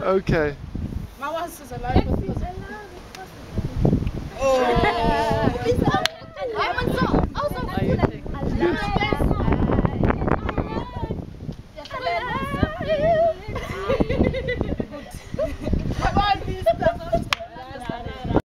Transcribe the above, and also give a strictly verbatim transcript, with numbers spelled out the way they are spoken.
Okay. My wife is alive. Oh. I'm on top. Also, I'm alive.